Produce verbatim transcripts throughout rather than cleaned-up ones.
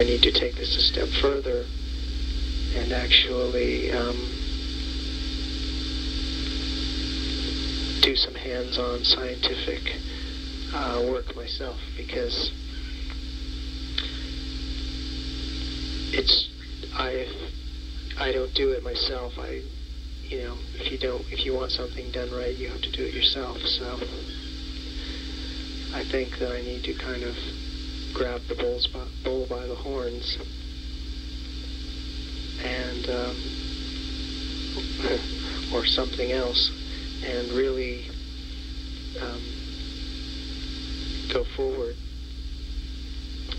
I need to take this a step further and actually um, do some hands-on scientific uh, work myself, because it's I I don't do it myself. I you know if you don't if you want something done right, you have to do it yourself. So I think that I need to kind of grab the bull's by, bull by the horns and um, or something else, and really um, go forward.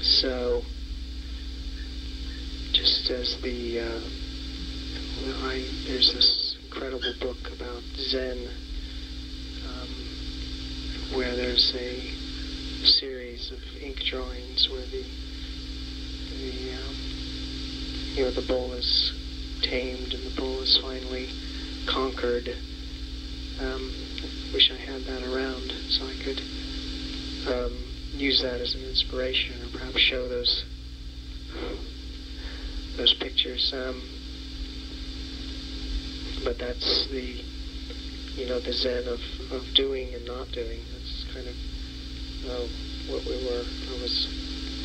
So just as the uh, I, there's this incredible book about Zen um, where there's a series of ink drawings where the, the um, you know, the bull is tamed and the bull is finally conquered. Um, I wish I had that around so I could um, use that as an inspiration, or perhaps show those those pictures. Um, but that's the you know the Zen of of doing and not doing. That's kind of Uh, what we were, I was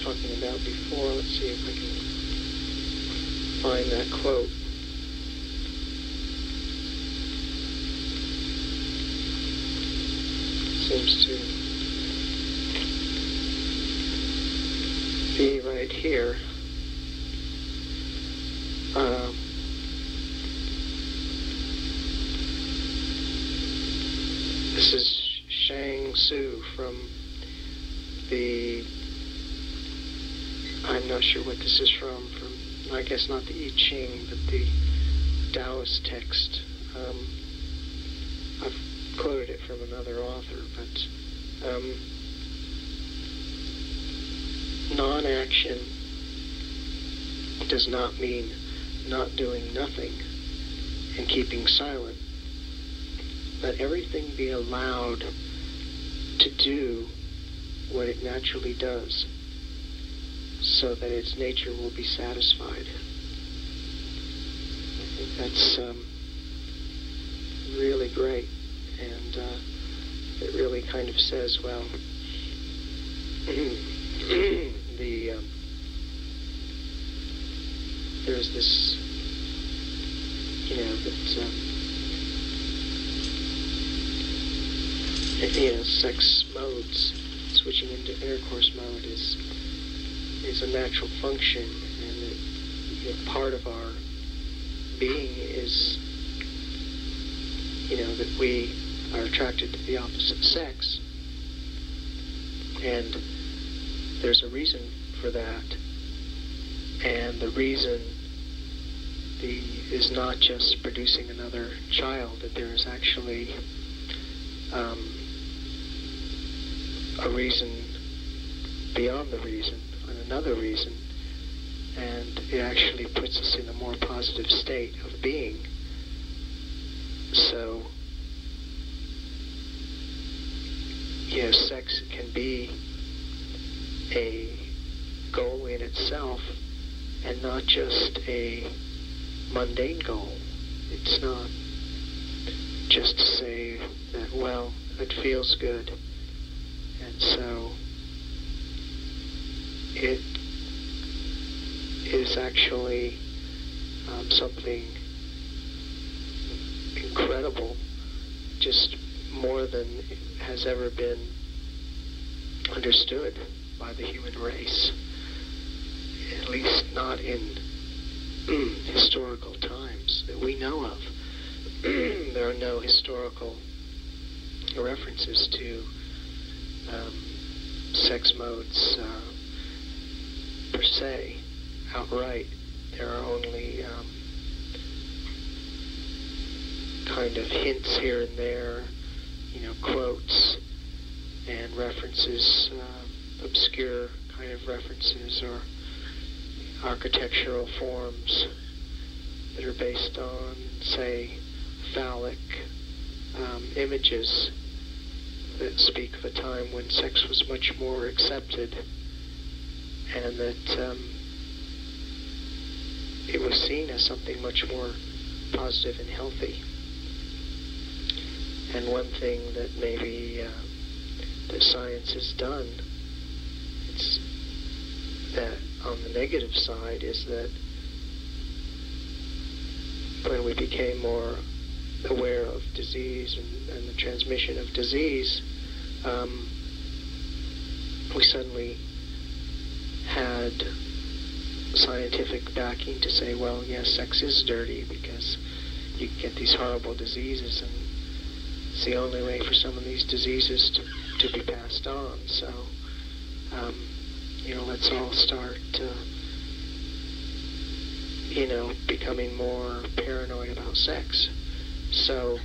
talking about before. Let's see if I can find that quote. Seems to be right here. Uh, this is Shang-Zu from the, I'm not sure what this is from, from I guess not the I Ching, but the Taoist text. Um, I've quoted it from another author, but um, non-action does not mean not doing nothing and keeping silent. Let everything be allowed to do what it naturally does, so that its nature will be satisfied. I think that's um, really great, and uh, it really kind of says, well, the um, there's this, you know, that um, you know, sex modes. Switching into intercourse mode is is a natural function, and it, you know, part of our being is, you know, that we are attracted to the opposite sex, and there's a reason for that, and the reason the is not just producing another child, that there is actually um, a reason beyond the reason, and another reason, and it actually puts us in a more positive state of being. So, you know, sex can be a goal in itself, and not just a mundane goal. It's not just to say that, well, it feels good, and so it is actually um, something incredible, just more than has ever been understood by the human race, at least not in historical times that we know of. There are no historical references to Um, sex modes uh, per se, outright. There are only um, kind of hints here and there, you know, quotes and references, uh, obscure kind of references or architectural forms that are based on, say, phallic um, images that speak of a time when sex was much more accepted, and that um, it was seen as something much more positive and healthy. And one thing that maybe uh, the science has done, it's that on the negative side, is that when we became more aware of disease and, and the transmission of disease, um, we suddenly had scientific backing to say, well, yes, sex is dirty because you get these horrible diseases, and it's the only way for some of these diseases to, to be passed on. So, um, you know, let's all start, uh, you know, becoming more paranoid about sex. So,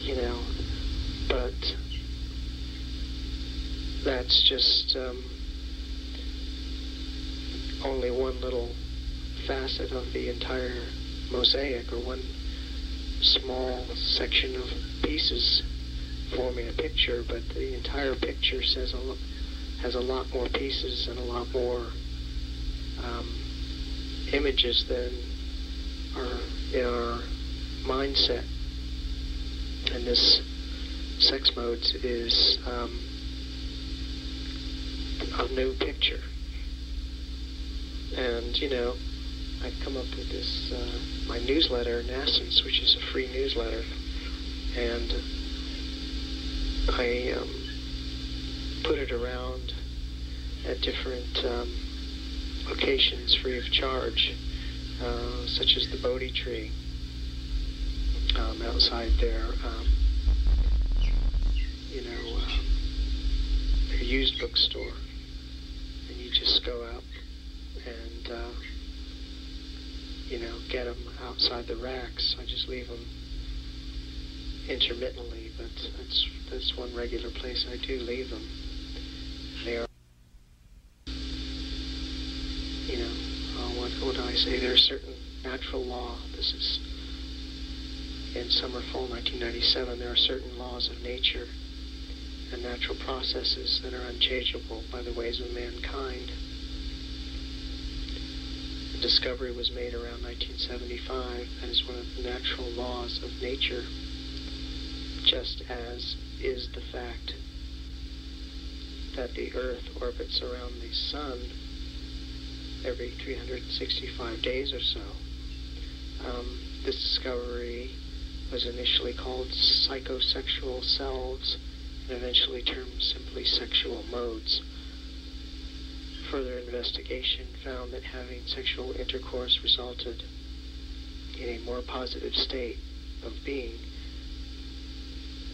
you know, but that's just um, only one little facet of the entire mosaic, or one small section of pieces forming a picture, but the entire picture says a lot, has a lot more pieces and a lot more um, images than are in our mindset. And this sex modes is um, a new picture. And, you know, I've come up with this, uh, my newsletter, Nascence, which is a free newsletter. And I um, put it around at different um, locations free of charge, uh, such as the Bodhi Tree um, outside there. Um, you know, um, a used bookstore, and you just go out and uh, you know, get them outside the racks. I just leave them intermittently, but that's that's one regular place I do leave them. They are, you know, uh, what would I say? There's certain natural law. This is in summer, fall, nineteen ninety-seven. There are certain laws of nature and natural processes that are unchangeable by the ways of mankind. The discovery was made around nineteen seventy-five as one of the natural laws of nature, just as is the fact that the Earth orbits around the Sun every three hundred sixty-five days or so. Um, this discovery was initially called psychosexual selves, and eventually termed simply sexual modes. Further investigation found that having sexual intercourse resulted in a more positive state of being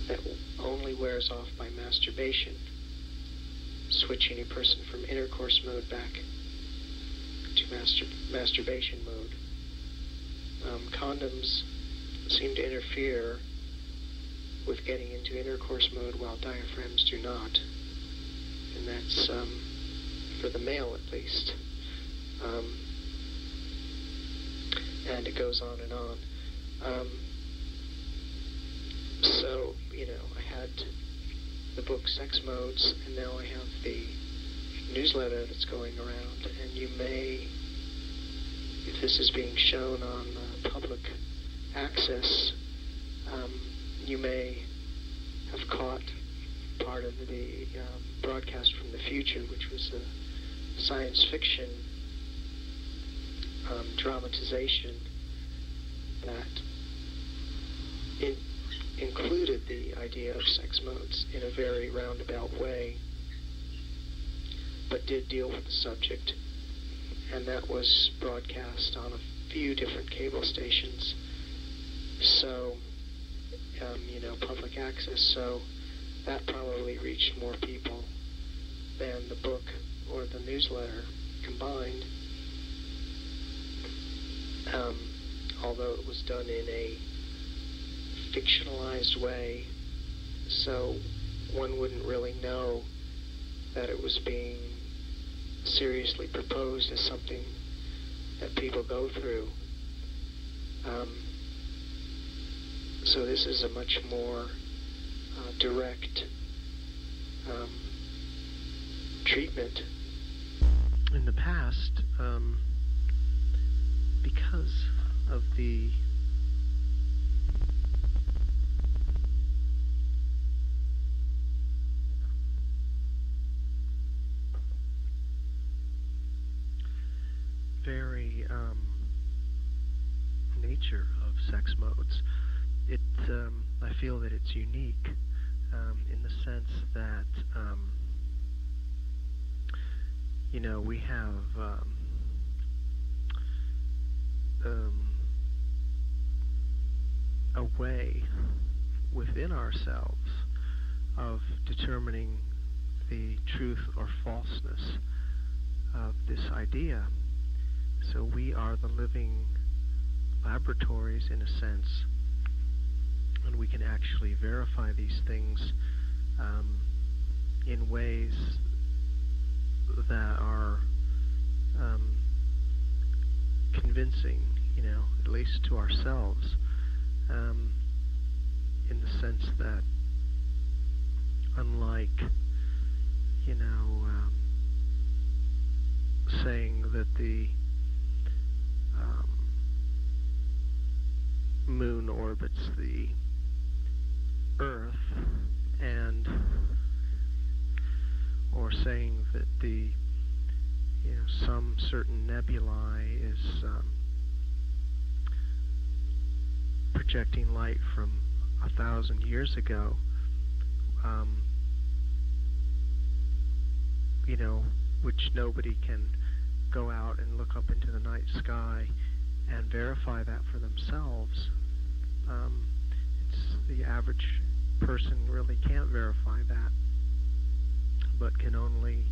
that only wears off by masturbation, switching a person from intercourse mode back to master masturbation mode. Um, condoms seem to interfere with getting into intercourse mode, while diaphragms do not, and that's um, for the male at least. Um, and it goes on and on. Um, so, you know, I had the book Sex Modes, and now I have the newsletter that's going around, and you may, if this is being shown on uh, public access, um, you may have caught part of the um, broadcast from the future, which was a science fiction um, dramatization that in included the idea of sex modes in a very roundabout way, but did deal with the subject, and that was broadcast on a few different cable stations. So, Um, you know, public access, so that probably reached more people than the book or the newsletter combined, um, although it was done in a fictionalized way, so one wouldn't really know that it was being seriously proposed as something that people go through. Um, So this is a much more uh, direct um, treatment. In the past, um, because of the very um, nature of sex modes. It, um, I feel that it's unique um, in the sense that, um, you know, we have um, um, a way within ourselves of determining the truth or falseness of this idea. So we are the living laboratories, in a sense, and we can actually verify these things um, in ways that are um, convincing, you know, at least to ourselves, um, in the sense that, unlike, you know, um, saying that the Um, moon orbits the Earth, and or saying that the you know some certain nebulae is um, projecting light from a thousand years ago, um, you know, which nobody can go out and look up into the night sky and verify that for themselves. Um, it's the average person really can't verify that, but can only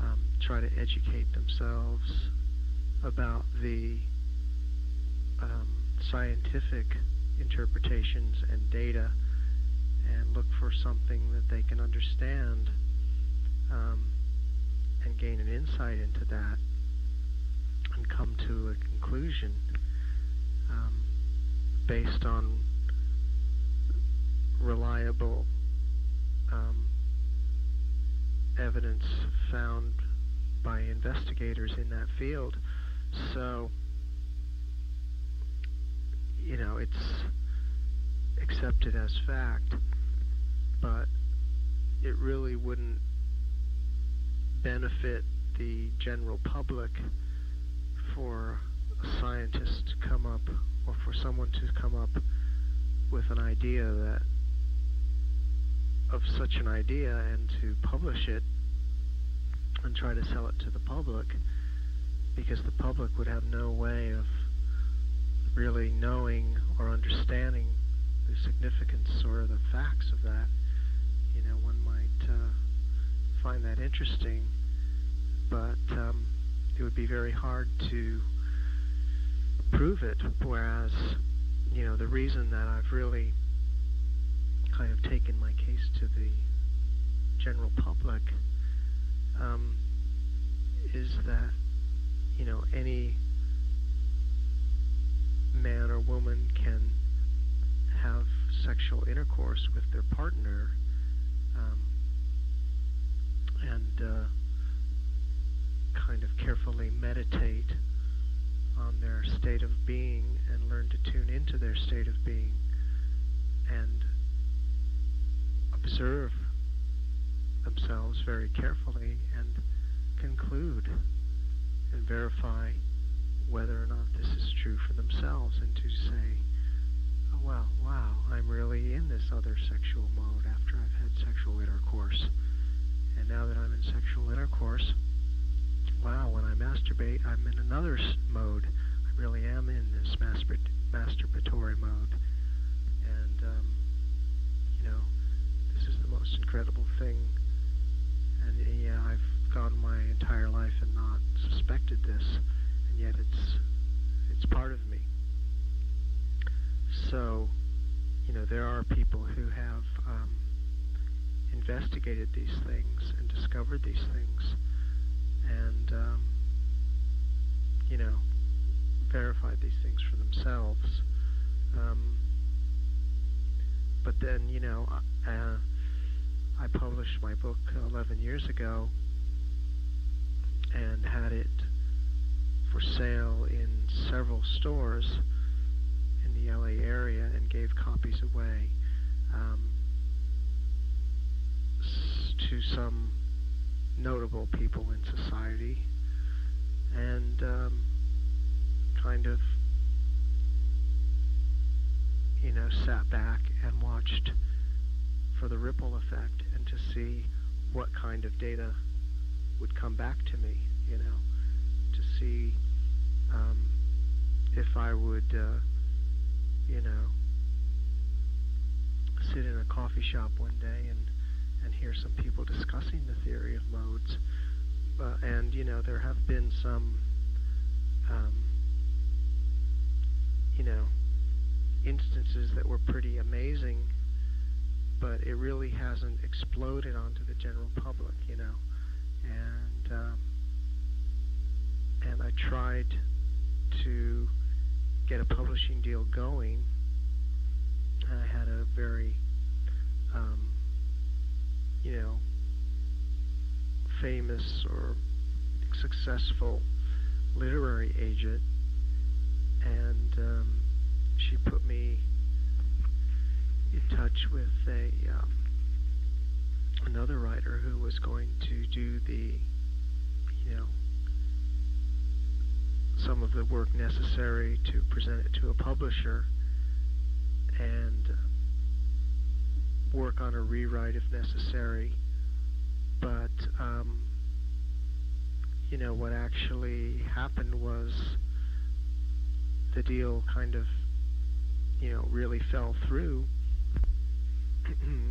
um, try to educate themselves about the um, scientific interpretations and data, and look for something that they can understand, um, and gain an insight into that and come to a conclusion um, based on reliable um, evidence found by investigators in that field. So, you know, it's accepted as fact, but it really wouldn't benefit the general public for a scientist to come up, or for someone to come up with an idea that of such an idea and to publish it and try to sell it to the public, because the public would have no way of really knowing or understanding the significance or the facts of that. You know, one might uh, find that interesting, but um, it would be very hard to prove it, whereas, you know, the reason that I've really kind of taken my case to the general public um, is that, you know, any man or woman can have sexual intercourse with their partner, um, and uh, kind of carefully meditate on their state of being and learn to tune into their state of being and observe themselves very carefully and conclude and verify whether or not this is true for themselves, and to say, oh, well, wow, I'm really in this other sexual mode after I've had sexual intercourse. And now that I'm in sexual intercourse, wow, when I masturbate, I'm in another mode. I really am in this masturb masturbatory mode. And, um, you know, this is the most incredible thing. And, uh, yeah, I've gone my entire life and not suspected this, and yet it's, it's part of me. So, you know, there are people who have um, investigated these things and discovered these things, and, um, you know, verified these things for themselves. Um, but then, you know, uh, I published my book eleven years ago and had it for sale in several stores in the L A area and gave copies away um, s to some notable people in society, and um, kind of, you know, sat back and watched for the ripple effect and to see what kind of data would come back to me, you know, to see um, if I would, uh, you know, sit in a coffee shop one day and, and hear some people discussing the theory of modes. Uh, and, you know, there have been some, um, you know, instances that were pretty amazing, but it really hasn't exploded onto the general public, you know. And um, and I tried to get a publishing deal going, and I had a very, um, you know, famous or successful literary agent, and um, she put me in touch with a um, another writer who was going to do the, you know, some of the work necessary to present it to a publisher and work on a rewrite if necessary. But um, you know, what actually happened was the deal kind of, you know, really fell through,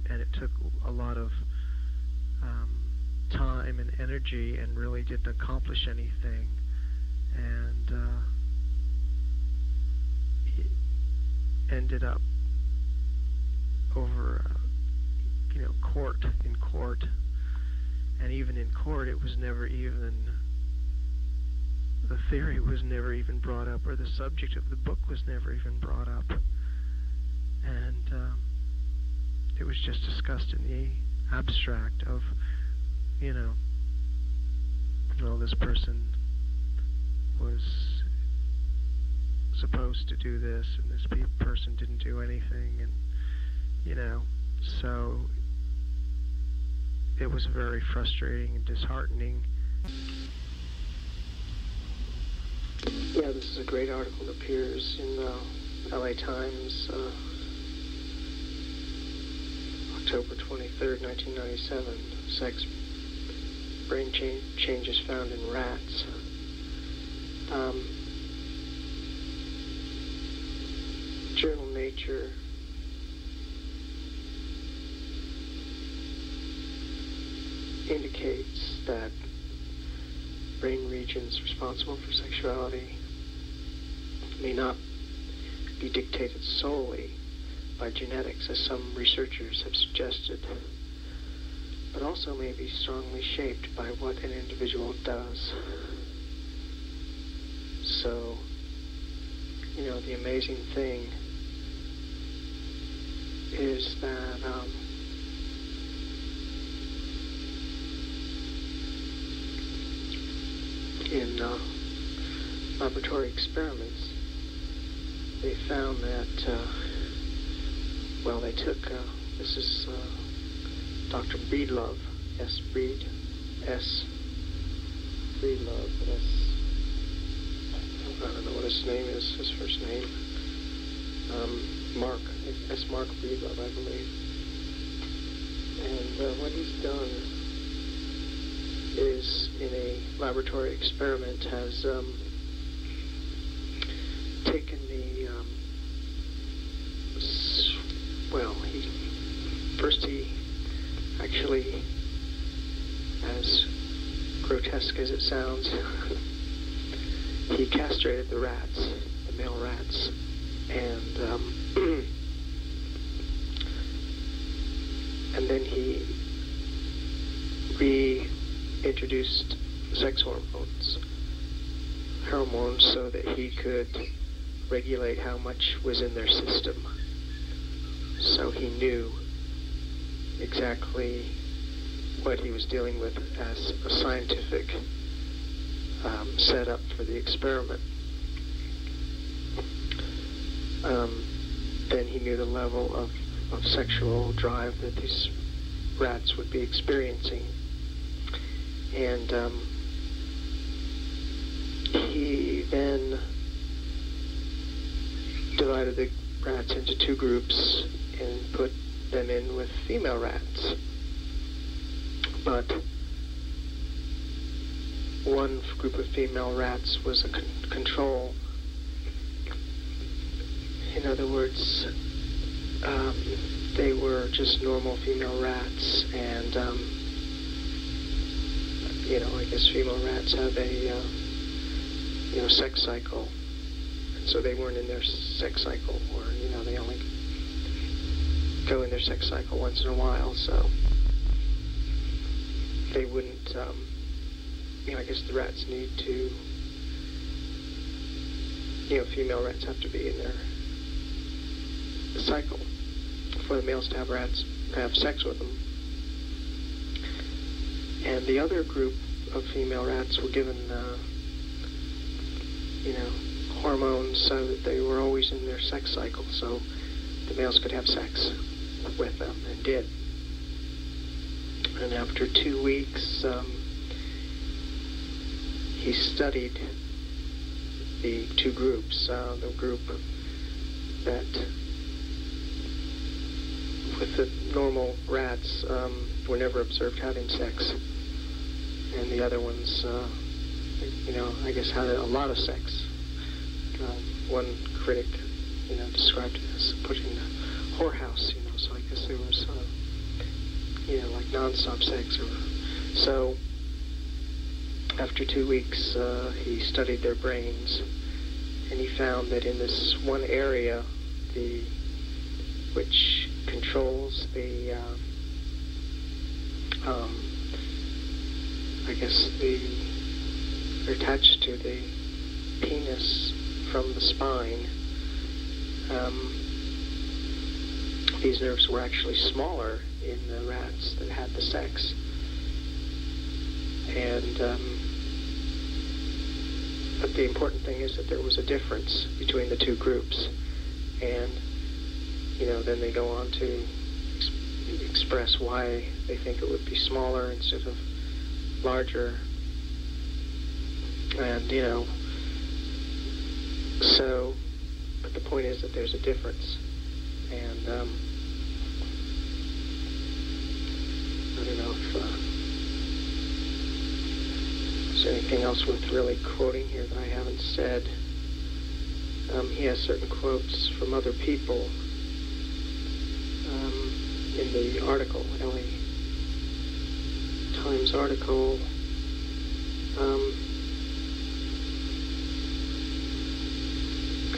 and it took a lot of um, time and energy and really didn't accomplish anything. And uh, it ended up over, uh, you know, court in court, and even in court, it was never even, the theory was never even brought up, or the subject of the book was never even brought up. And um, it was just discussed in the abstract of, you know, well, this person was supposed to do this, and this pe- person didn't do anything, and, you know, so it was very frustrating and disheartening. Yeah, this is a great article that appears in the L A Times, uh, October twenty-third, nineteen ninety-seven, Sex Brain change, Changes Found in Rats. Um, journal Nature. Indicates that brain regions responsible for sexuality may not be dictated solely by genetics, as some researchers have suggested, but also may be strongly shaped by what an individual does. So, you know, the amazing thing is that um, in uh, laboratory experiments, they found that, uh, well, they took, uh, this is uh, Doctor Breedlove, S. Breed, S. Breedlove, S. I don't know what his name is, his first name. Um, Mark, S. Marc Breedlove, I believe. And uh, what he's done is, in a laboratory experiment, has um, taken the, um, well, he, first he actually, as grotesque as it sounds, he castrated the rats, the male rats, and, um, and then he re- introduced sex hormones, hormones, so that he could regulate how much was in their system. So he knew exactly what he was dealing with as a scientific um, setup for the experiment. um, then he knew the level of, of sexual drive that these rats would be experiencing. And um, he then divided the rats into two groups and put them in with female rats. But one group of female rats was a con control. In other words, um, they were just normal female rats, and um, you know, I guess female rats have a uh, you know, sex cycle, and so they weren't in their sex cycle, or you know, they only go in their sex cycle once in a while, so they wouldn't. Um, you know, I guess the rats need to. You know, female rats have to be in their cycle for the males to have rats have sex with them. And the other group of female rats were given, uh, you know, hormones so that they were always in their sex cycle, so the males could have sex with them, and did. And after two weeks, um, he studied the two groups, uh, the group that with the normal rats um, were never observed having sex, and the other ones, uh, you know, I guess had a lot of sex. Um, one critic, you know, described it as pushing the whorehouse, you know, so I guess there was, uh, you know, like non-stop sex. Or, so after two weeks, uh, he studied their brains, and he found that in this one area, the which controls the, uh, um, I guess the, they're attached to the penis from the spine. Um, these nerves were actually smaller in the rats that had the sex. And, um, but the important thing is that there was a difference between the two groups. And you know, then they go on to ex express why they think it would be smaller instead of larger. And, you know, so, but the point is that there's a difference. And, um, I don't know if, uh, there's anything else worth really quoting here that I haven't said. Um, he has certain quotes from other people in the article, L A Times article. Um,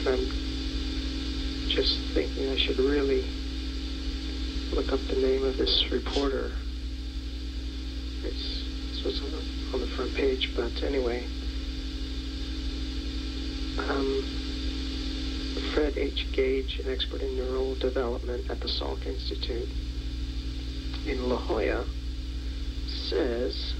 I'm just thinking I should really look up the name of this reporter. It's, it's what's on the, on the front page, but anyway. Um, Fred H. Gage, an expert in neural development at the Salk Institute in La Jolla, says,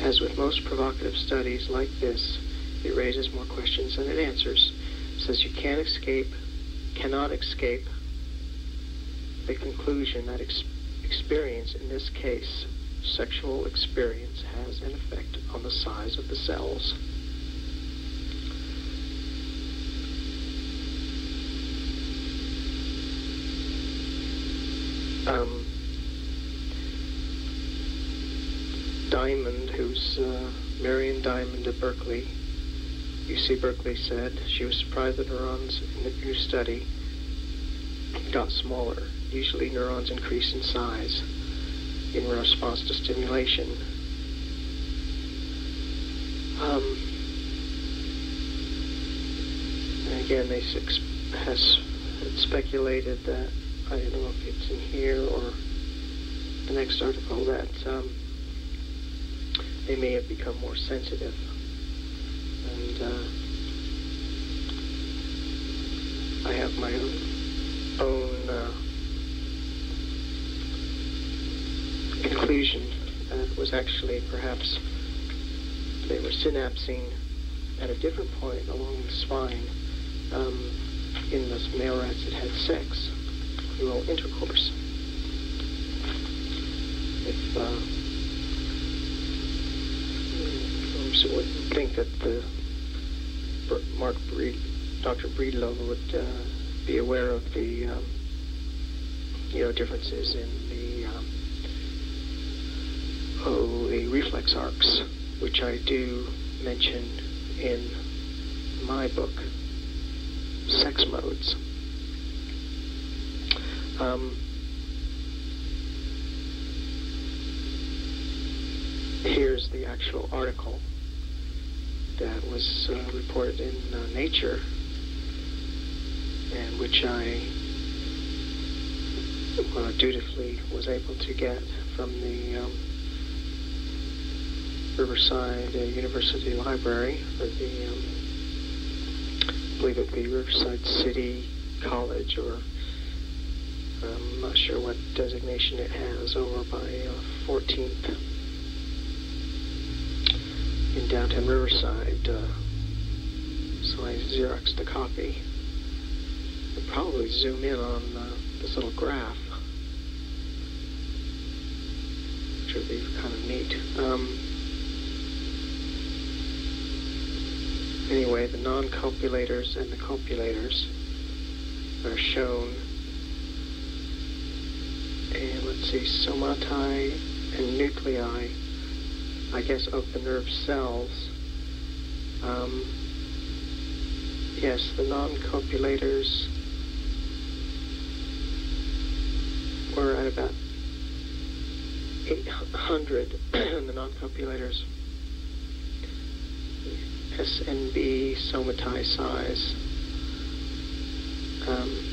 as with most provocative studies like this, it raises more questions than it answers. It says you can't escape, cannot escape the conclusion that ex experience, in this case, sexual experience, has an effect on the size of the cells. Um, Diamond, who's uh, Marian Diamond at Berkeley, U C Berkeley, said she was surprised that neurons in the new study got smaller. Usually neurons increase in size in response to stimulation. Um, and again, they has speculated that, I don't know if it's in here or the next article, that um, they may have become more sensitive. And uh, I have my own, own uh, conclusion that was actually perhaps they were synapsing at a different point along the spine, um, in those male rats that had sex, dual intercourse. If uh, so would think that the Marc Breed, Doctor Breedlove would uh, be aware of the um, you know differences in the um, oh the reflex arcs, which I do mention in my book, Sex Modes. Um, here's the actual article that was uh, reported in uh, Nature, and which I uh, dutifully was able to get from the um, Riverside uh, University Library, or the, um, I believe it be Riverside City College, or I'm not sure what designation it has, over by uh, fourteenth in downtown Riverside, uh, so I Xeroxed the copy. I'll probably zoom in on uh, this little graph, which would be kind of neat. Um, anyway, the non-copulators and the copulators are shown. And let's see, somata and nuclei, I guess, open nerve cells. Um, yes, the non-copulators were at about eight hundred, and the non-copulators, S N B somata size, um,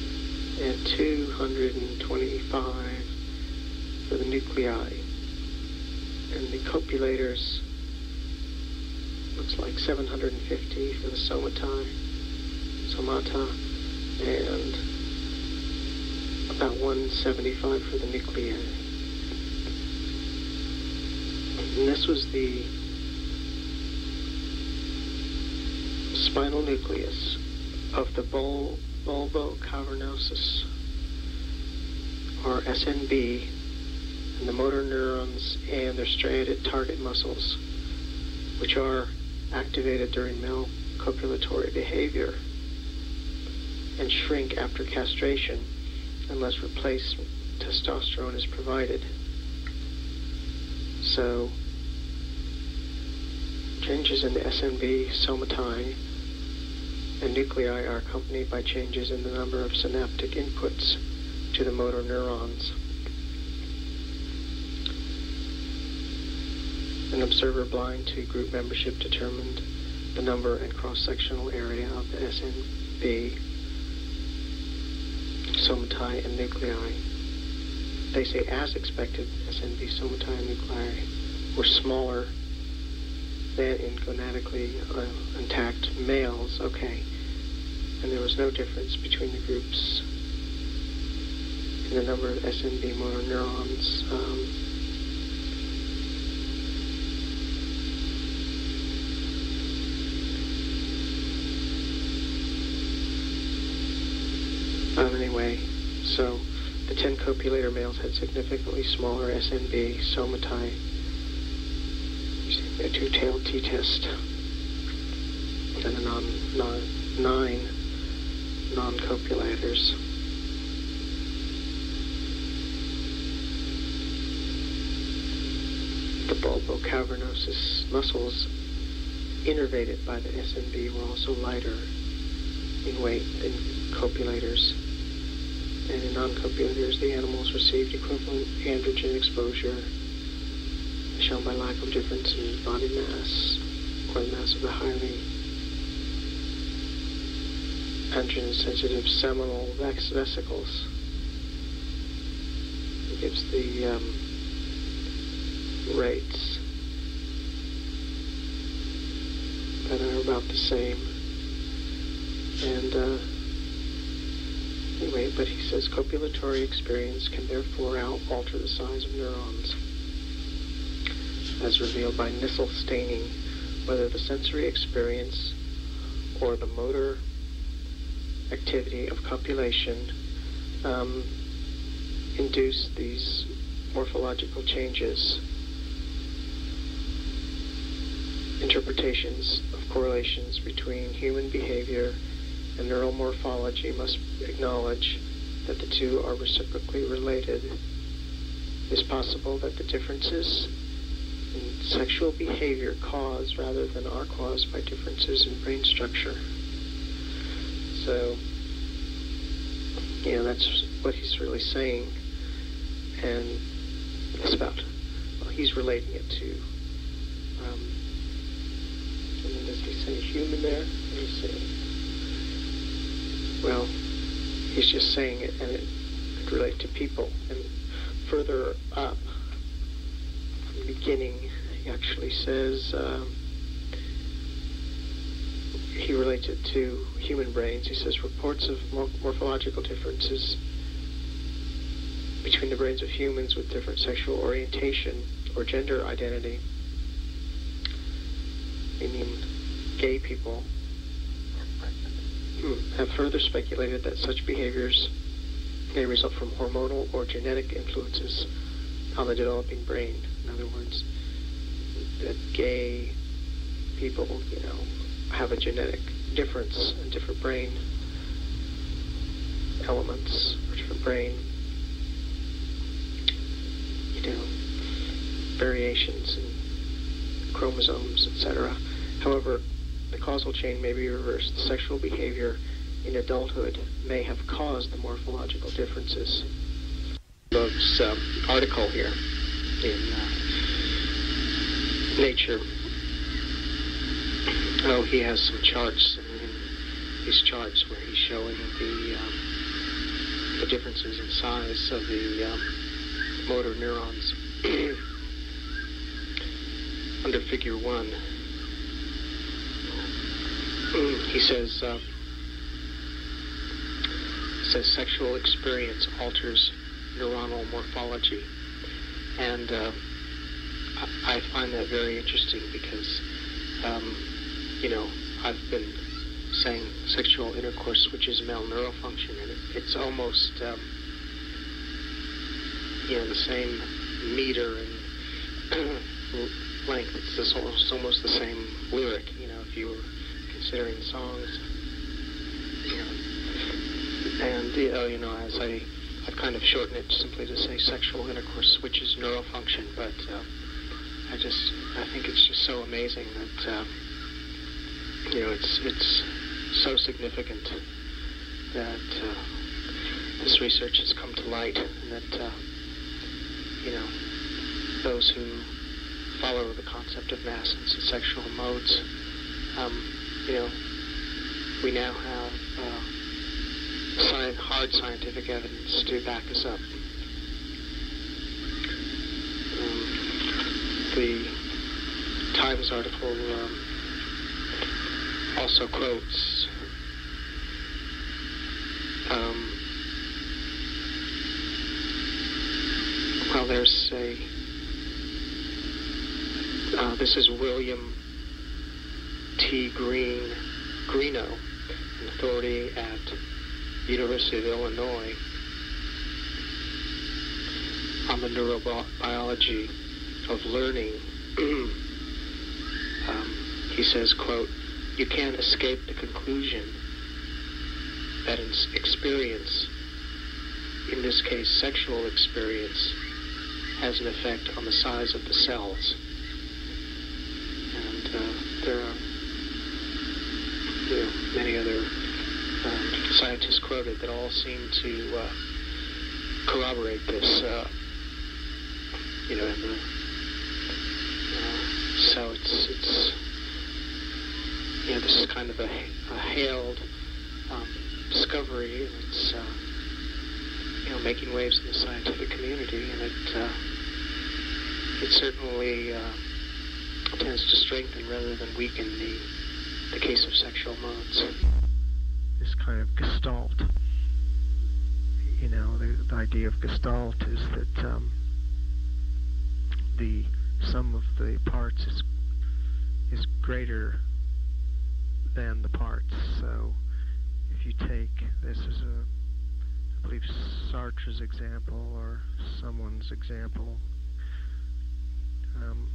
and two hundred twenty-five for the nuclei, and the copulators looks like seven hundred fifty for the somata, somata, and about one seventy-five for the nuclei. And this was the spinal nucleus of the bul bulbocavernosus, or S N B, and the motor neurons and their striated target muscles, which are activated during male copulatory behavior and shrink after castration unless replacement testosterone is provided. So changes in the S N B, somata, and nuclei are accompanied by changes in the number of synaptic inputs to the motor neurons. An observer blind to group membership determined the number and cross-sectional area of the S N B, somata, and nuclei. They say, as expected, S N B, somata, and nuclei were smaller than in gonadically uh, intact males. Okay. And there was no difference between the groups in the number of S N B motor neurons. Um, Anyway, so the ten copulator males had significantly smaller S N B, somata, a two-tailed t-test, than the non, non, nine non-copulators. The bulbocavernosus muscles innervated by the S N B were also lighter in weight than copulators. And in non-copulators, the animals received equivalent androgen exposure, shown by lack of difference in body mass or the mass of the highly androgen-sensitive seminal vesicles. It gives the um, rates that are about the same. And uh, Anyway, but he says copulatory experience can therefore out alter the size of neurons, as revealed by Nissl staining, whether the sensory experience or the motor activity of copulation um, induce these morphological changes. Interpretations of correlations between human behavior and neural morphology must acknowledge that the two are reciprocally related. It is possible that the differences in sexual behavior caused rather than are caused by differences in brain structure. So, you know, that's what he's really saying, and it's about, well, he's relating it to, um, and then does he say human there? Let me see. Well, he's just saying it, and it could relate to people. And further up, in the beginning, he actually says, um, he relates it to human brains. He says, reports of mor morphological differences between the brains of humans with different sexual orientation or gender identity, meaning gay people, have further speculated that such behaviors may result from hormonal or genetic influences on the developing brain. In other words, that gay people, you know, have a genetic difference and different brain elements, or different brain, you know, variations in chromosomes, et cetera. However, the causal chain may be reversed. Sexual behavior in adulthood may have caused the morphological differences. Love's um, article here in uh, Nature. Oh, he has some charts in his charts where he's showing the um, the differences in size of the um, motor neurons under Figure One. He says uh, says sexual experience alters neuronal morphology, and uh, I find that very interesting because um, you know, I've been saying sexual intercourse, which is male neurofunction, and it, it's almost um, you know, the same meter and length. It's, this, it's almost the same lyric. You know, if you were considering songs, you know, and you know, you know, as I I've kind of shortened it simply to say sexual intercourse, which is neurofunction, but uh, I just I think it's just so amazing that. Uh, You know, it's it's so significant that uh, this research has come to light, and that uh, you know, those who follow the concept of mass and sexual modes, um, you know, we now have uh, science, hard scientific evidence to back us up. Um, the Times article. Um, Also quotes um, well, there's a uh, this is William T. Green Greenough, an authority at University of Illinois on the neurobiology of learning. um, he says, quote, "You can't escape the conclusion that experience, in this case sexual experience, has an effect on the size of the cells." And uh, there are, you know, many other um, scientists quoted that all seem to uh, corroborate this, uh, you know, and, uh, so it's, it's, you know, this is kind of a, a hailed um, discovery, and it's, uh, you know, making waves in the scientific community, and it, uh, it certainly uh, tends to strengthen rather than weaken the, the case of sexual modes. This kind of gestalt, you know, the, the idea of gestalt is that um, the sum of the parts is, is greater than the parts. So if you take, this is a, I believe, Sartre's example or someone's example. Um,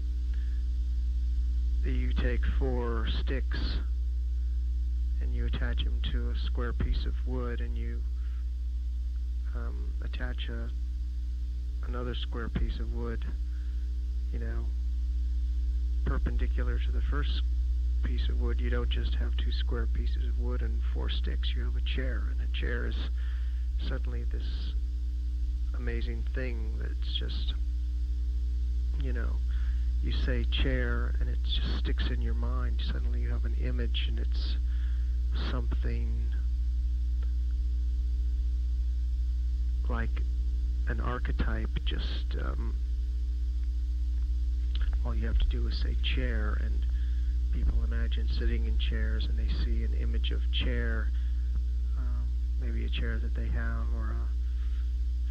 you take four sticks and you attach them to a square piece of wood, and you um, attach a, another square piece of wood, you know, perpendicular to the first piece of wood. You don't just have two square pieces of wood and four sticks. You have a chair, and a chair is suddenly this amazing thing that's just, you know, you say chair and it just sticks in your mind. Suddenly you have an image, and it's something like an archetype. Just um, all you have to do is say chair, and people imagine sitting in chairs, and they see an image of chair, um, maybe a chair that they have, or a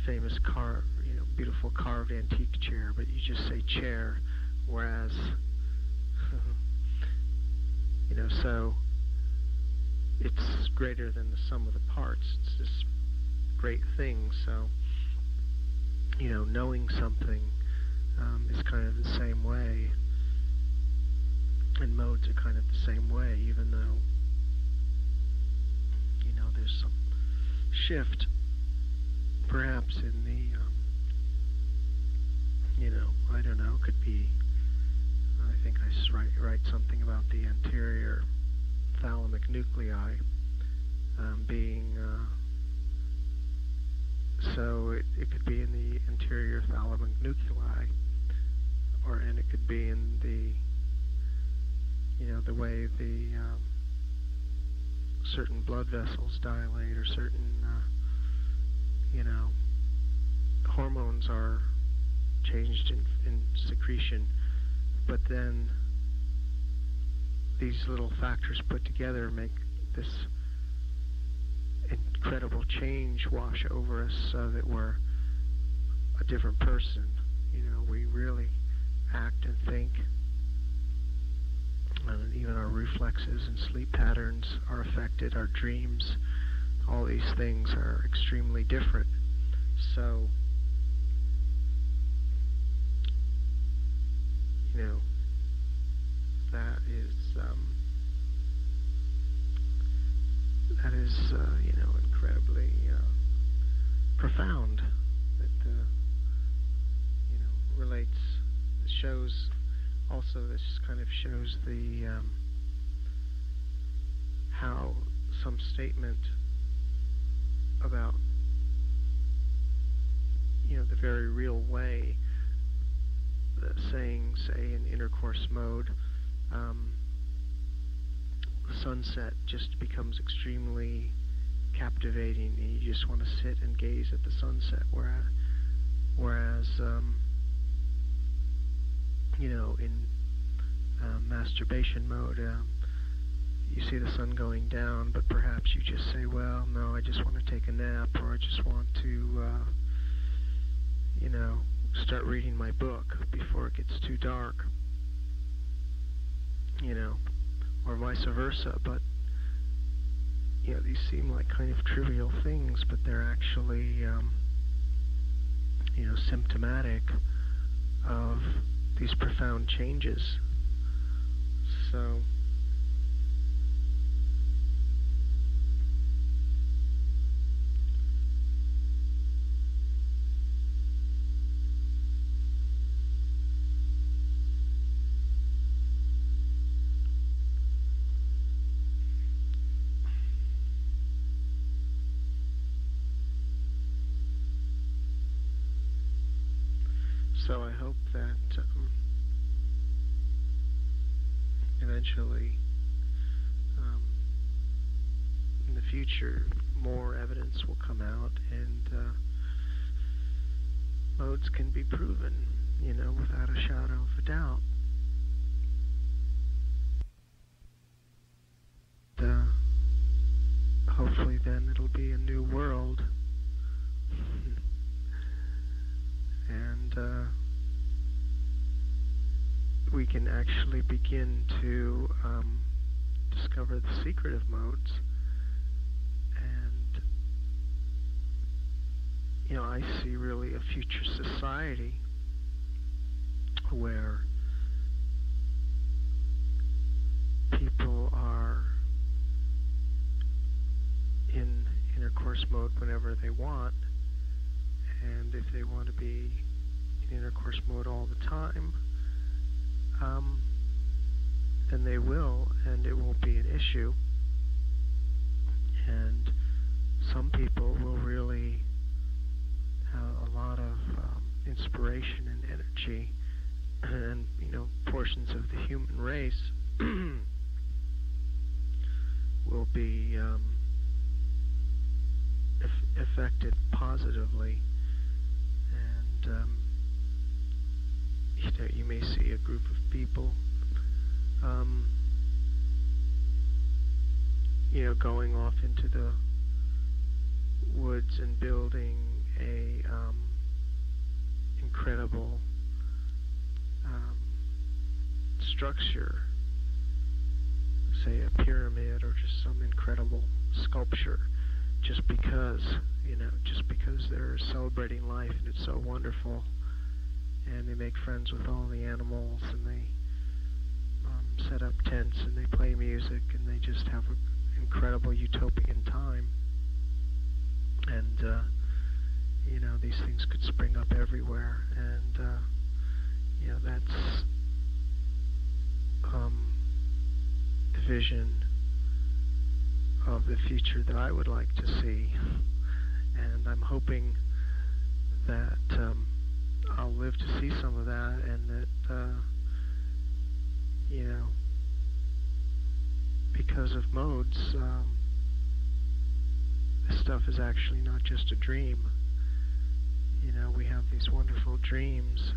famous car, you know, beautiful carved antique chair, but you just say chair, whereas, you know, so it's greater than the sum of the parts. It's this great thing. So, you know, knowing something um, is kind of the same way, and modes are kind of the same way, even though, you know, there's some shift, perhaps, in the, um, you know, I don't know, could be, I think I s write, write something about the anterior thalamic nuclei um, being, uh, so it, it could be in the anterior thalamic nuclei, or, and it could be in the, you know, the way the um, certain blood vessels dilate, or certain, uh, you know, hormones are changed in, in secretion. But then these little factors put together make this incredible change wash over us, so that we're a different person. You know, we really act and think, and even our reflexes and sleep patterns are affected, our dreams, all these things are extremely different. So, you know, that is, um, that is, uh, you know, incredibly uh, profound, that, uh, you know, relates, shows, also this kind of shows the um, how some statement about, you know, the very real way, the saying, say in intercourse mode, um, sunset just becomes extremely captivating, and you just want to sit and gaze at the sunset, whereas, whereas um, you know, in uh, masturbation mode, um, you see the sun going down, but perhaps you just say, well, no, I just want to take a nap, or I just want to, uh, you know, start reading my book before it gets too dark, you know, or vice versa. But, you know, these seem like kind of trivial things, but they're actually, um, you know, symptomatic of these profound changes. So, so I hope that um, eventually, um, in the future, more evidence will come out, and uh, modes can be proven, you know, without a shadow of a doubt. And, uh, hopefully then it'll be a new world. And uh, we can actually begin to um, discover the secret of modes. And, you know, I see really a future society where people are in intercourse mode whenever they want, and if they want to be in intercourse mode all the time, um, then they will, and it won't be an issue. And some people will really have a lot of um, inspiration and energy, and, you know, portions of the human race will be um, aff- affected positively. And um, you know, you may see a group of people, um, you know, going off into the woods and building a um, incredible um, structure, say a pyramid or just some incredible sculpture, just because, you know, just because they're celebrating life and it's so wonderful, and they make friends with all the animals, and they um, set up tents, and they play music, and they just have an incredible utopian time. And uh, you know, these things could spring up everywhere, and uh, you know, that's um, the vision of the future that I would like to see, and I'm hoping that um, I'll live to see some of that, and that uh, you know, because of modes, um, this stuff is actually not just a dream. You know, we have these wonderful dreams,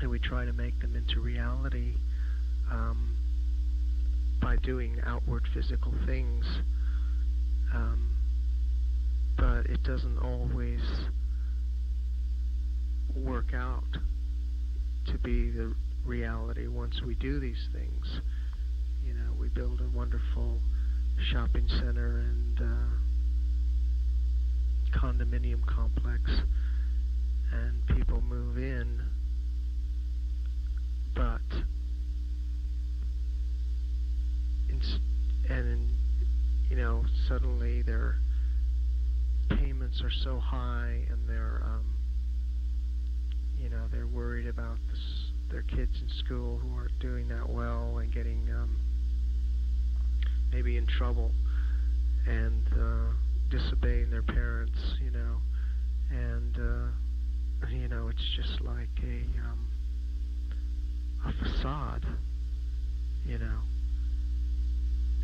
and we try to make them into reality um, by doing outward physical things, um, but it doesn't always work out to be the reality once we do these things. You know, we build a wonderful shopping center and uh, condominium complex, and people move in, but inst and in, you know, suddenly their payments are so high, and they're um, you know, they're worried about this, their kids in school who aren't doing that well and getting um, maybe in trouble, and uh, disobeying their parents, you know, and uh, you know, it's just like a um, a facade, you know,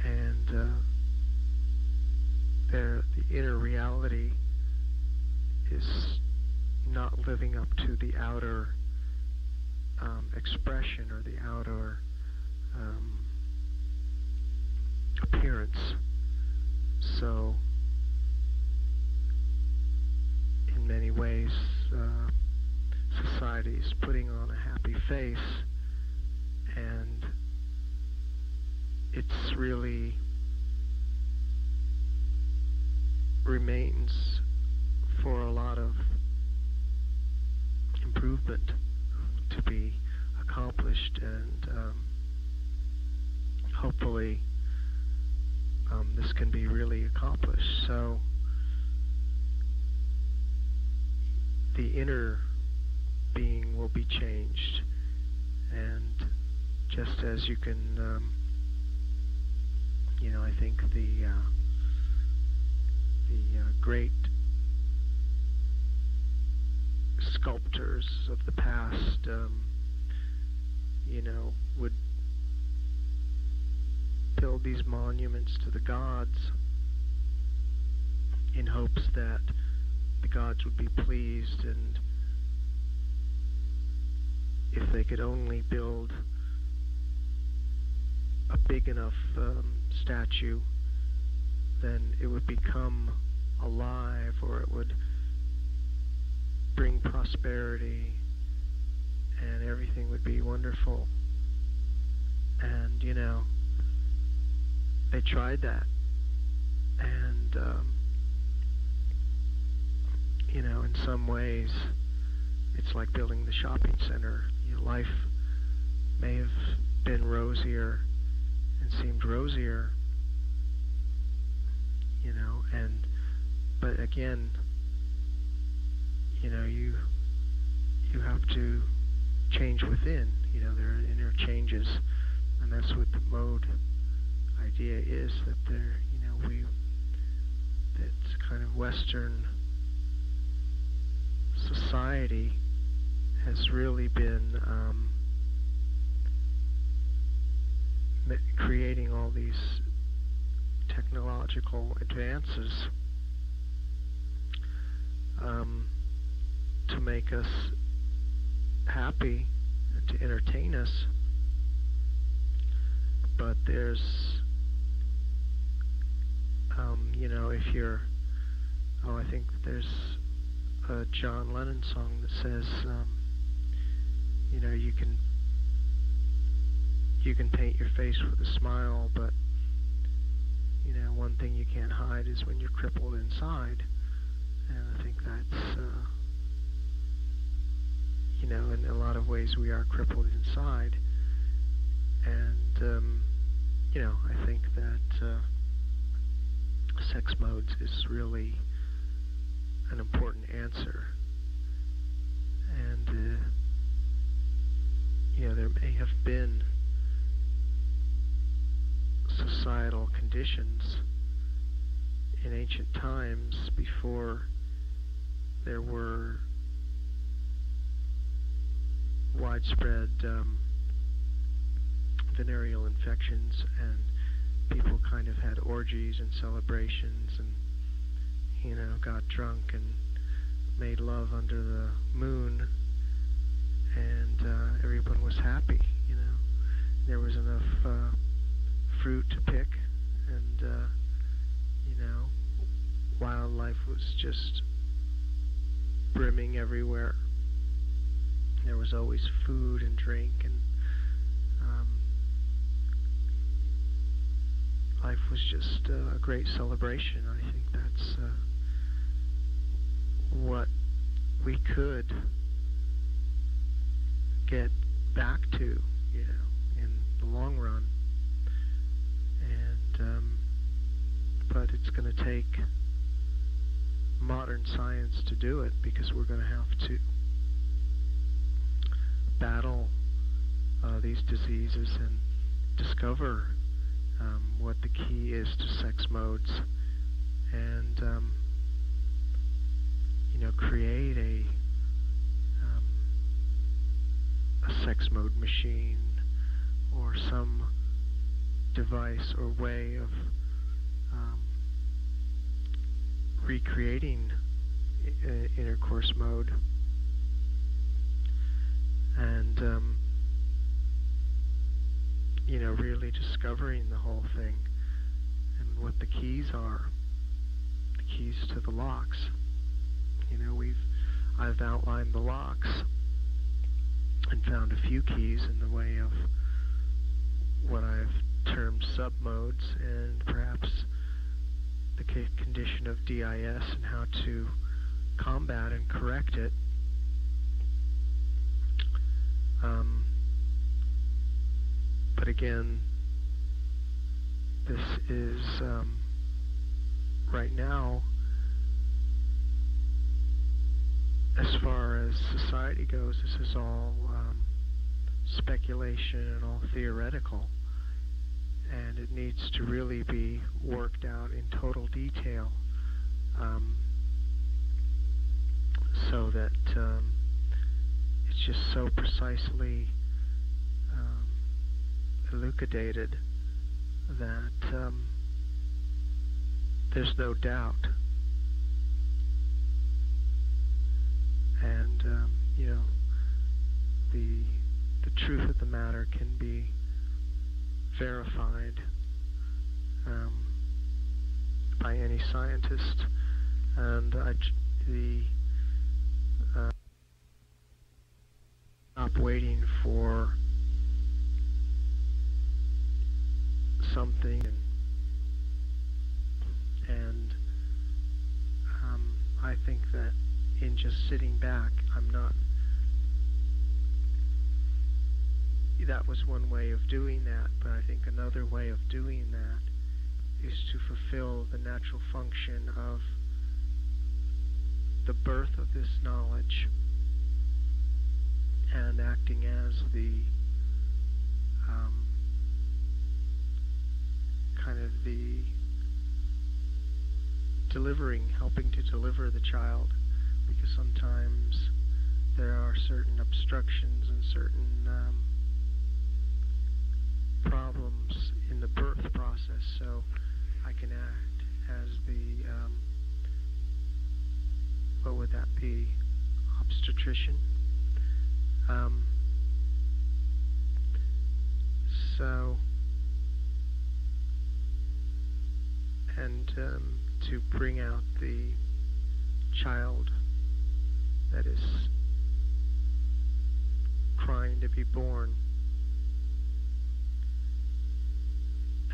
and uh, their the inner reality is not living up to the outer um, expression or the outer um, appearance. So in many ways, uh, society is putting on a happy face, and it's really remains for a lot of improvement to be accomplished, and um, hopefully um, this can be really accomplished. So the inner being will be changed, and just as you can, um, you know, I think the uh, the uh, great sculptors of the past, um, you know, would build these monuments to the gods in hopes that the gods would be pleased, and if they could only build a big enough um, statue, then it would become alive, or it would bring prosperity and everything would be wonderful. And, you know, they tried that. And, um, you know, in some ways, it's like building the shopping center. You know, life may have been rosier and seemed rosier, you know, and, but again, you know, you, you have to change within, you know, there are inner changes, and that's what the mode idea is, that there, you know, we, that kind of Western society has really been um, creating all these technological advances um, to make us happy and to entertain us, but there's um, you know, if you're, oh, I think there's a John Lennon song that says um, you know, you can you can paint your face with a smile, but you know, one thing you can't hide is when you're crippled inside. And I think that's uh, you know, in a lot of ways we are crippled inside. And um, you know, I think that uh, sex modes is really an important answer. And uh, you know, there may have been societal conditions in ancient times before there were widespread um, venereal infections, and people kind of had orgies and celebrations and, you know, got drunk and made love under the moon, and uh, everyone was happy, you know. There was enough uh, fruit to pick, and, uh, you know, wildlife was just brimming everywhere. There was always food and drink, and um, life was just uh, a great celebration. I think that's uh, what we could get back to, you know, in the long run. And um, but it's going to take modern science to do it, because we're going to have to battle uh, these diseases and discover um, what the key is to sex modes, and um, you know, create a um, a sex mode machine or some device or way of um, recreating I- intercourse mode. And, um, you know, really discovering the whole thing and what the keys are, the keys to the locks. You know, we've, I've outlined the locks and found a few keys in the way of what I've termed submodes, and perhaps the condition of D I S and how to combat and correct it. Um, but again, this is, um, right now, as far as society goes, this is all um, speculation and all theoretical, and it needs to really be worked out in total detail, um, so that um, just so precisely um, elucidated that um, there's no doubt. And um, you know, the the truth of the matter can be verified um, by any scientist, and I, the Stop waiting for something, and, and um, I think that in just sitting back, I'm not, that was one way of doing that, but I think another way of doing that is to fulfill the natural function of the birth of this knowledge and acting as the um, kind of the delivering, helping to deliver the child, because sometimes there are certain obstructions and certain um, problems in the birth process, so I can act as the um, what would that be, obstetrician? Um, so and um, to bring out the child that is crying to be born.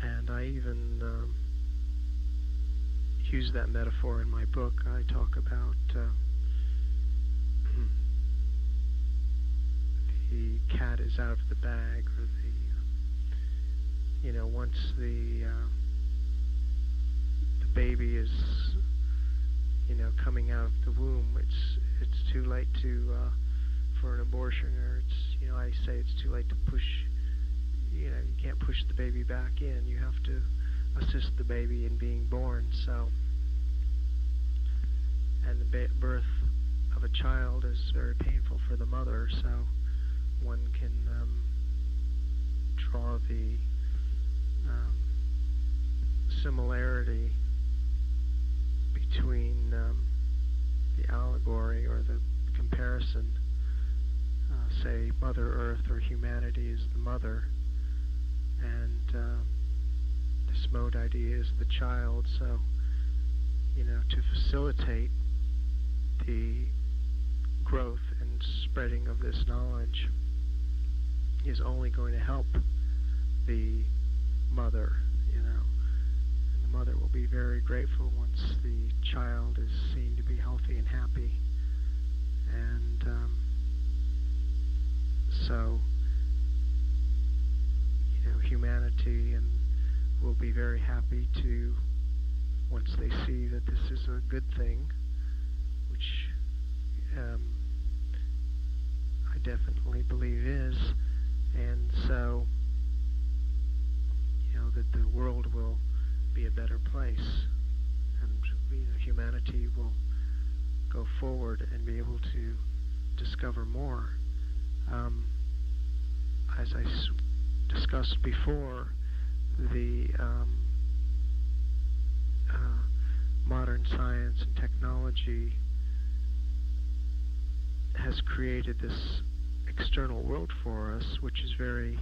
And I even um, use that metaphor in my book. I talk about uh, the cat is out of the bag, or the, uh, you know, once the, uh, the baby is, you know, coming out of the womb, it's it's too late to, uh, for an abortion, or it's, you know, I say it's too late to push. You know, you can't push the baby back in. You have to assist the baby in being born. So, and the ba birth of a child is very painful for the mother. So, one can um, draw the um, similarity between um, the allegory or the comparison. Uh, say, Mother Earth or humanity is the mother. And uh, this mode idea is the child, so, you know, to facilitate the growth and spreading of this knowledge is only going to help the mother, you know, and the mother will be very grateful once the child is seen to be healthy and happy, and um, so, know, humanity and will be very happy to, once they see that this is a good thing, which um, I definitely believe is, and so, you know, that the world will be a better place, and you know, humanity will go forward and be able to discover more. Um, as I discussed before, the um, uh, modern science and technology has created this external world for us, which is very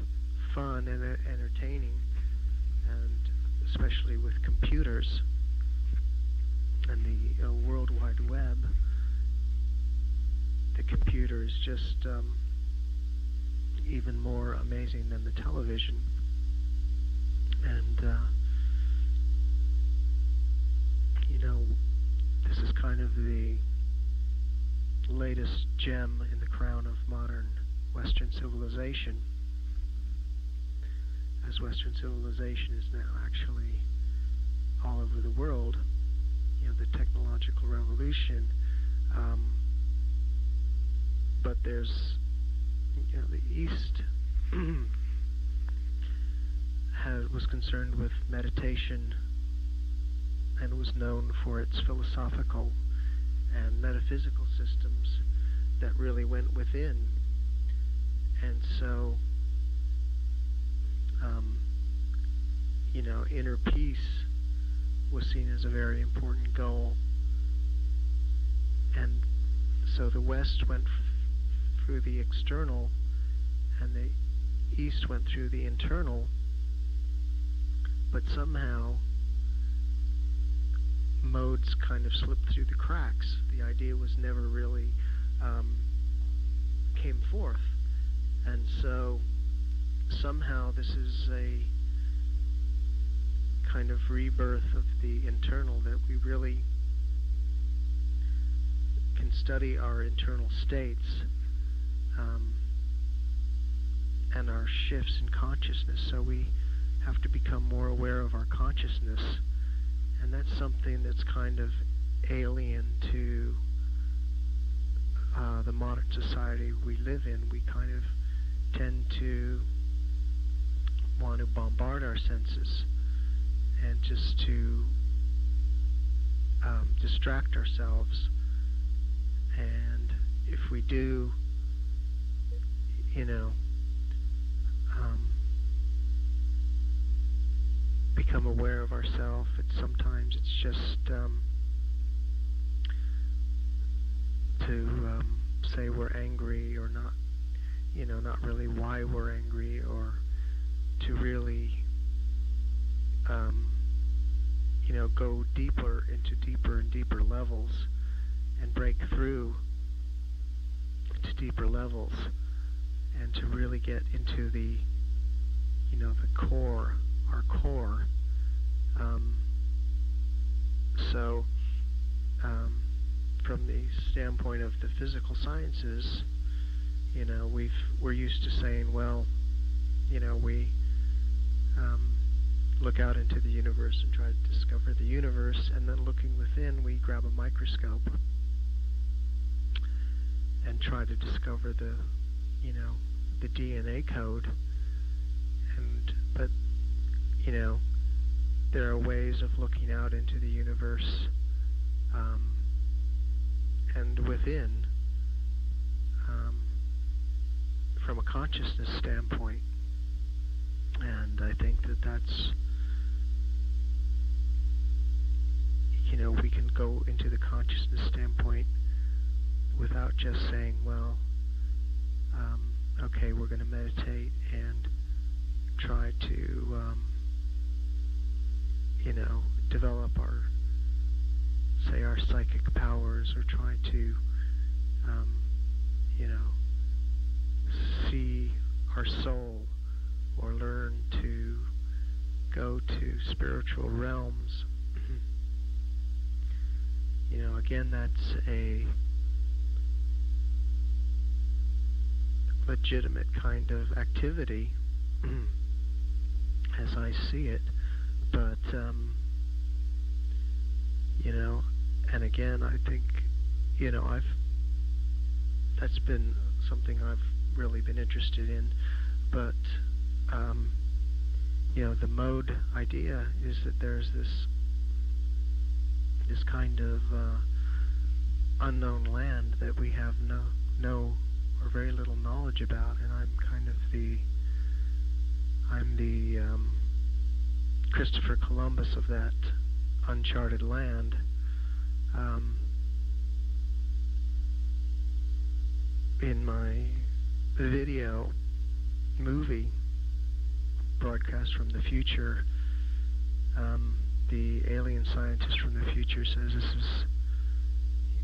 fun and uh, entertaining, and especially with computers and the uh, World Wide Web. The computer is just um, even more amazing than the television, and uh, you know, this is kind of the latest gem in the crown of modern Western civilization, as Western civilization is now actually all over the world. You know, the technological revolution, um, but there's, you know, the East had, was concerned with meditation and was known for its philosophical and metaphysical systems that really went within. And so, um, you know, inner peace was seen as a very important goal. And so the West went through the external, and the East went through the internal, but somehow modes kind of slipped through the cracks. The idea was never really um, came forth, And so somehow this is a kind of rebirth of the internal, that we really can study our internal states um, and our shifts in consciousness. So we have to become more aware of our consciousness, and that's something that's kind of alien to uh, the modern society we live in. We kind of tend to want to bombard our senses and just to um, distract ourselves, and if we do, you know, um, become aware of ourselves, it's sometimes it's just um, to um, say we're angry, or not, you know, not really why we're angry, or to really Um, you know, go deeper into deeper and deeper levels and break through to deeper levels, and to really get into the, you know, the core, our core. Um, so, um, from the standpoint of the physical sciences, you know, we've, we're used to saying, well, you know, we, um, look out into the universe and try to discover the universe, and then looking within, we grab a microscope and try to discover the, you know, the D N A code. And but, you know, there are ways of looking out into the universe um, and within um, from a consciousness standpoint, and I think that that's, you know, we can go into the consciousness standpoint without just saying, well, um, okay, we're going to meditate and try to, um, you know, develop our, say, our psychic powers, or try to, um, you know, see our soul, or learn to go to spiritual realms. You know, again, that's a legitimate kind of activity as I see it, but, um, you know, and again, I think, you know, I've, that's been something I've really been interested in, but, um, you know, the mode idea is that there's this this kind of uh, unknown land that we have no, no, or very little knowledge about, and I'm kind of the, I'm the um, Christopher Columbus of that uncharted land. Um, in my video movie, Broadcast from the Future, um, the alien scientist from the future says this is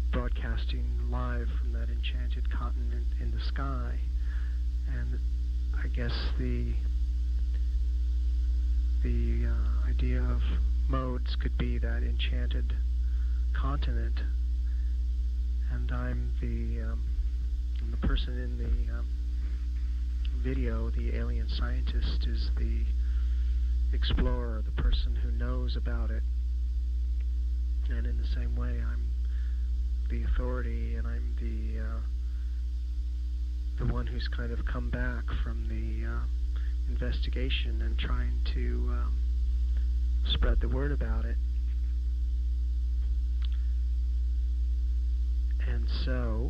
broadcasting live from that enchanted continent in the sky, and I guess the the uh, idea of modes could be that enchanted continent, and I'm the um, I'm the person in the um, video, the alien scientist is the explorer, the person who knows about it, and in the same way I'm the authority, and I'm the uh, the one who's kind of come back from the uh, investigation and trying to um, spread the word about it. And so